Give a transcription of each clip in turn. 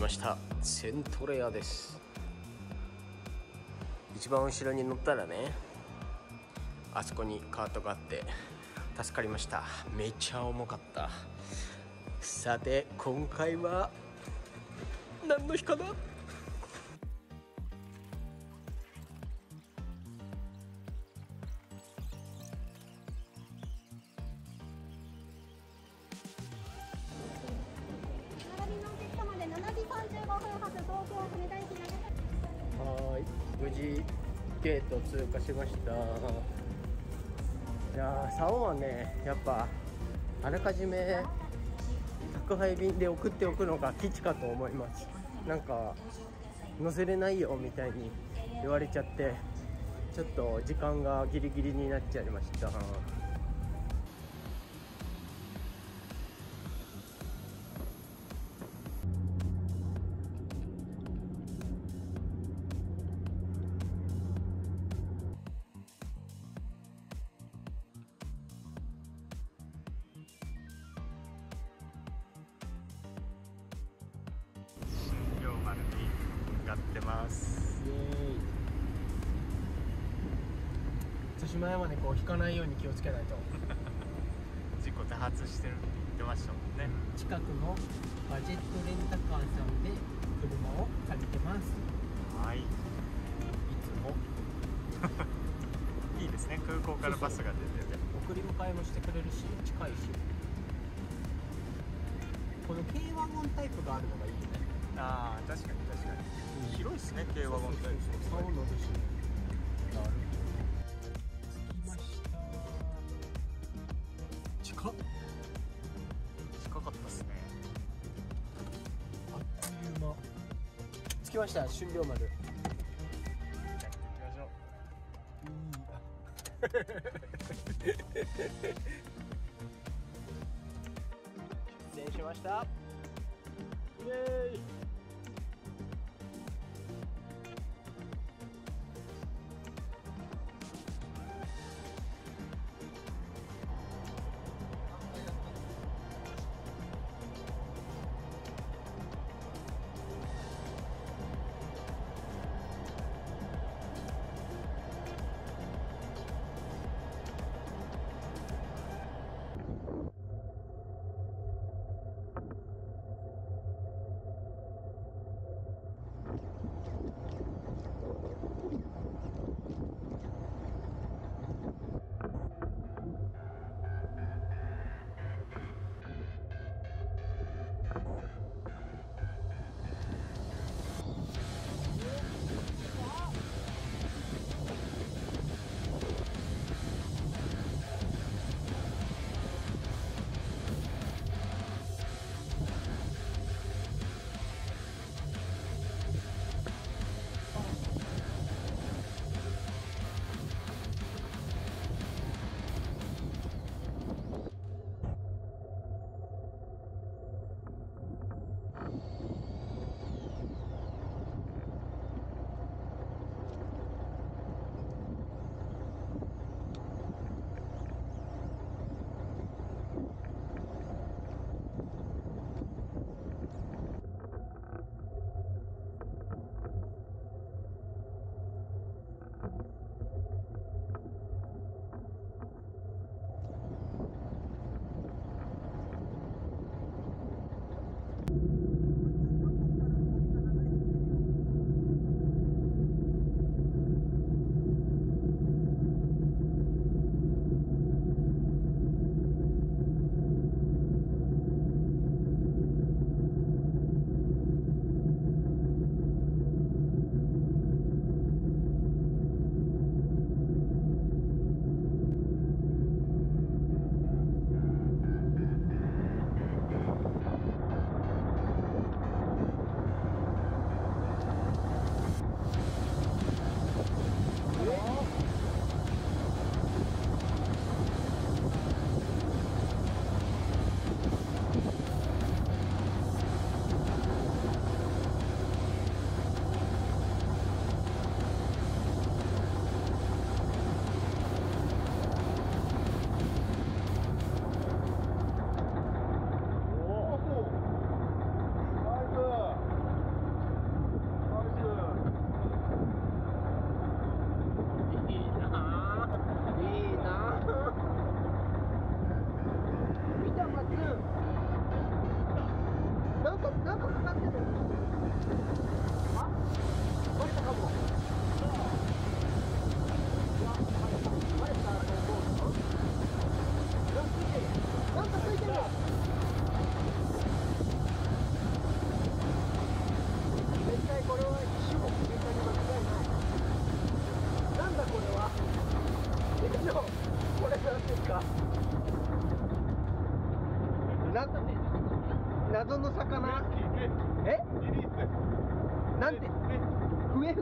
ましたセントレアです。一番後ろに乗ったらね、あそこにカートがあって助かりました。めっちゃ重かった。さて今回は何の日かな。無事ゲートを通過しました。いやー、竿はね、やっぱあらかじめ宅配便で送っておくのが吉かと思います。なんか乗せれないよみたいに言われちゃって、ちょっと時間がギリギリになっちゃいました。やってます。イエーイ。豊島山でこう引かないように気をつけないと。事故多発してるって言ってましたもんね。近くのバジェットレンタカーさんで車を借りてます。はい。いつも。いいですね。空港からバスが出てて、送り迎えもしてくれるし、近いし。この軽ワゴンタイプがあるのがいいよね。ああ、確かに確かに。広いですね、軽ワゴンタイプ。そうなんですよ。なるほど。着きました。近かったですね。あっという間。着きました、春陵丸。行きましょう。出演しました。イエーイ。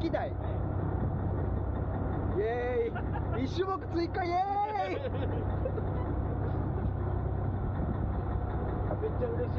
機台、イエーイ1種目追加、イエーイめっちゃ嬉しいです。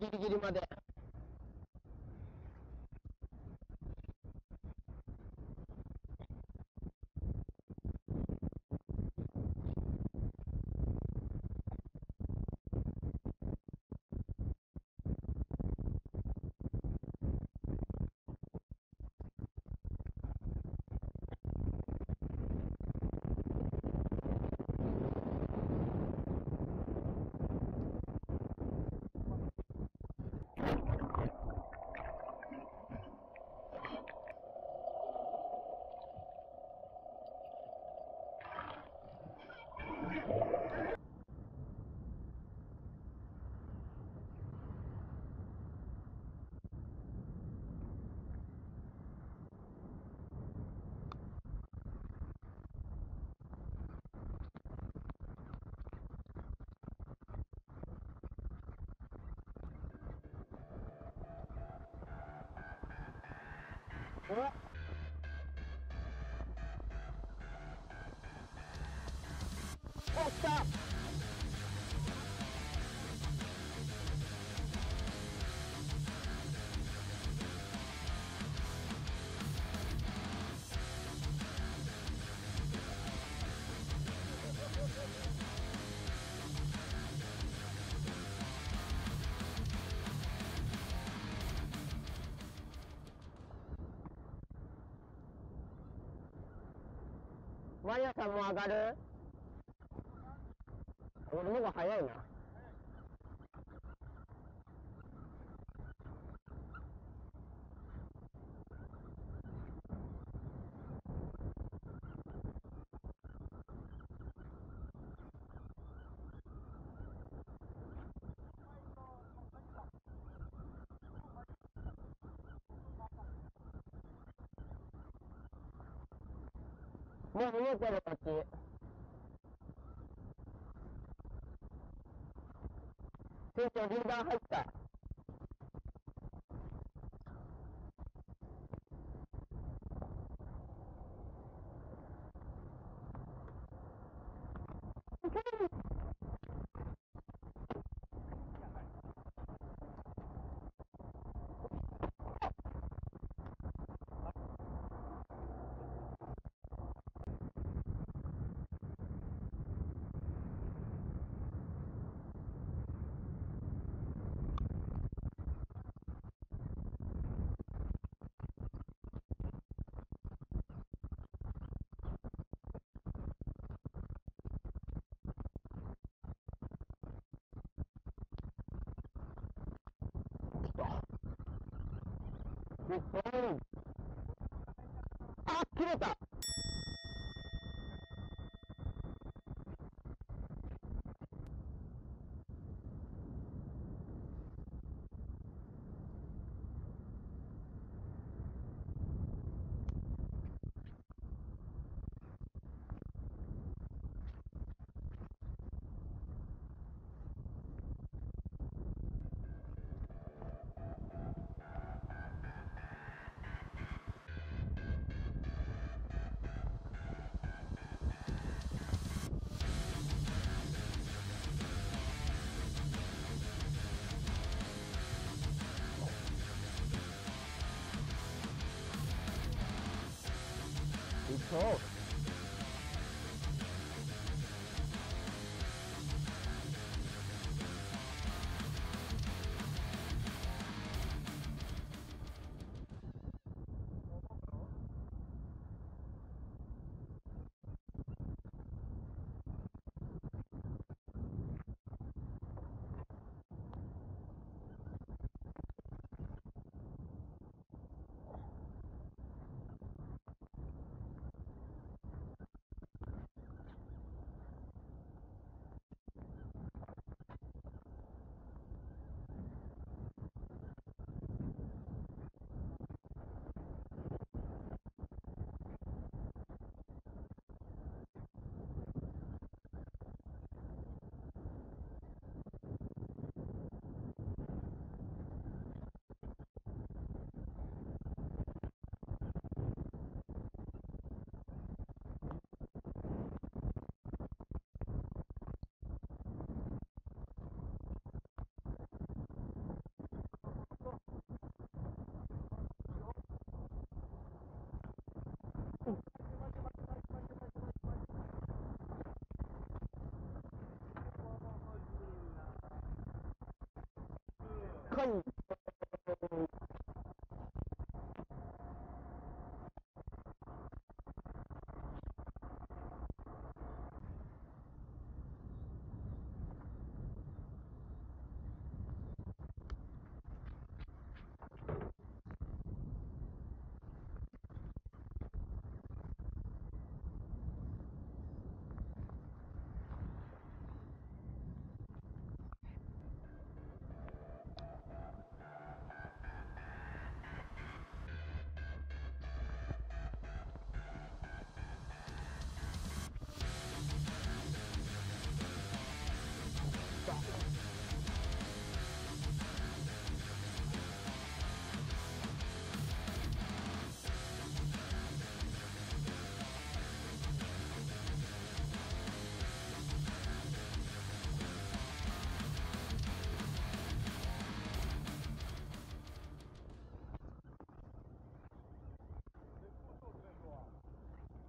ギリギリまで。ほらおっ、来た。マリアさんも上がる？俺の方が早いな。もう見えてる、こっち。船長、リーダー入った。あ、切れた。cold.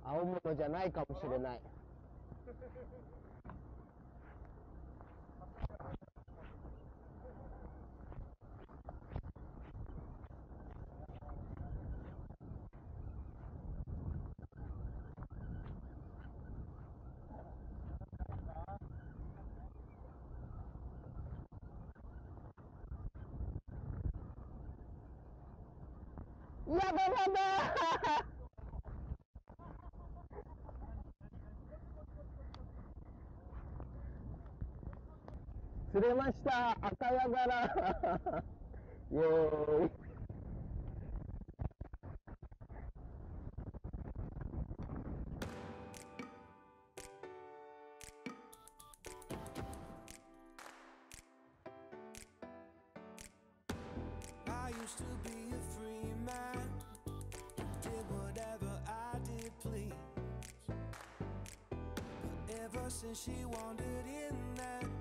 青物じゃないかもしれない。やだやだ釣れました、赤ヤガライエーイ。Ever since she wandered in that